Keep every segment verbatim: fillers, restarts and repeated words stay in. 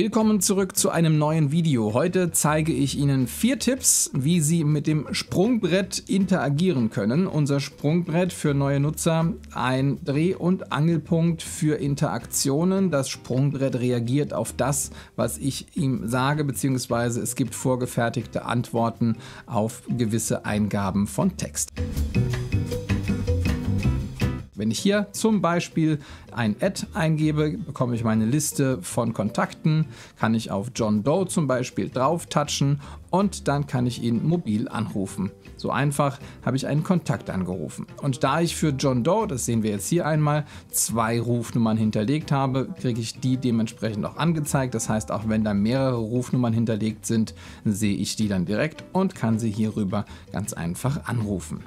Willkommen zurück zu einem neuen Video. Heute zeige ich Ihnen vier Tipps, wie Sie mit dem Sprungbrett interagieren können. Unser Sprungbrett für neue Nutzer, ein Dreh- und Angelpunkt für Interaktionen. Das Sprungbrett reagiert auf das, was ich ihm sage, beziehungsweise es gibt vorgefertigte Antworten auf gewisse Eingaben von Text. Wenn ich hier zum Beispiel ein Ad eingebe, bekomme ich meine Liste von Kontakten, kann ich auf John Doe zum Beispiel drauf touchen und dann kann ich ihn mobil anrufen. So einfach habe ich einen Kontakt angerufen. Und da ich für John Doe, das sehen wir jetzt hier einmal, zwei Rufnummern hinterlegt habe, kriege ich die dementsprechend auch angezeigt. Das heißt, auch wenn da mehrere Rufnummern hinterlegt sind, sehe ich die dann direkt und kann sie hierüber ganz einfach anrufen.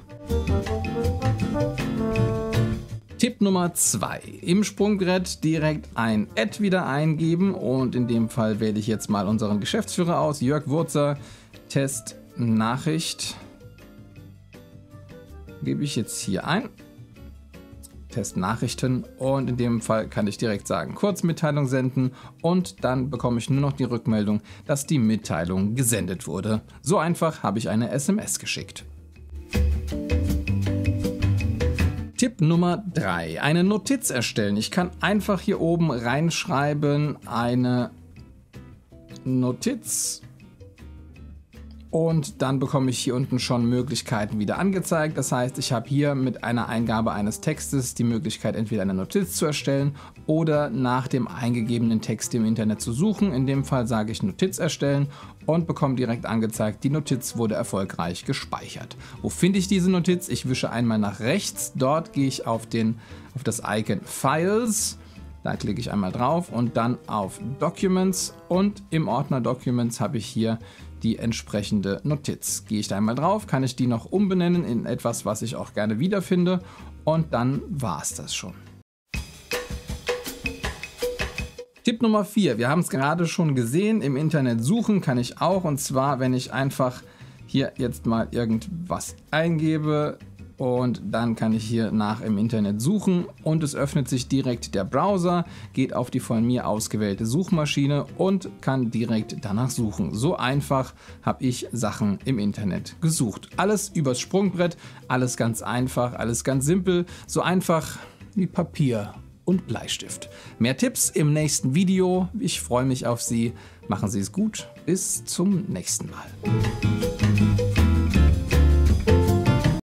Tipp Nummer zwei. Im Sprungbrett direkt ein Ad wieder eingeben und in dem Fall wähle ich jetzt mal unseren Geschäftsführer aus, Jörg Wurzer, Test Nachricht, gebe ich jetzt hier ein, Test Nachrichten und in dem Fall kann ich direkt sagen, Kurzmitteilung senden und dann bekomme ich nur noch die Rückmeldung, dass die Mitteilung gesendet wurde. So einfach habe ich eine S M S geschickt. Tipp Nummer drei. Eine Notiz erstellen. Ich kann einfach hier oben reinschreiben, eine Notiz und dann bekomme ich hier unten schon Möglichkeiten wieder angezeigt. Das heißt, ich habe hier mit einer Eingabe eines Textes die Möglichkeit, entweder eine Notiz zu erstellen oder nach dem eingegebenen Text im Internet zu suchen. In dem Fall sage ich Notiz erstellen und bekomme direkt angezeigt, die Notiz wurde erfolgreich gespeichert. Wo finde ich diese Notiz? Ich wische einmal nach rechts, dort gehe ich auf, den, auf das Icon Files, da klicke ich einmal drauf und dann auf Documents und im Ordner Documents habe ich hier die entsprechende Notiz. Gehe ich da einmal drauf, kann ich die noch umbenennen in etwas, was ich auch gerne wiederfinde und dann war es das schon. Tipp Nummer vier, wir haben es gerade schon gesehen, im Internet suchen kann ich auch und zwar, wenn ich einfach hier jetzt mal irgendwas eingebe und dann kann ich hier nach im Internet suchen und es öffnet sich direkt der Browser, geht auf die von mir ausgewählte Suchmaschine und kann direkt danach suchen. So einfach habe ich Sachen im Internet gesucht. Alles übers Sprungbrett, alles ganz einfach, alles ganz simpel, so einfach wie Papier und Bleistift. Mehr Tipps im nächsten Video. Ich freue mich auf Sie. Machen Sie es gut. Bis zum nächsten Mal.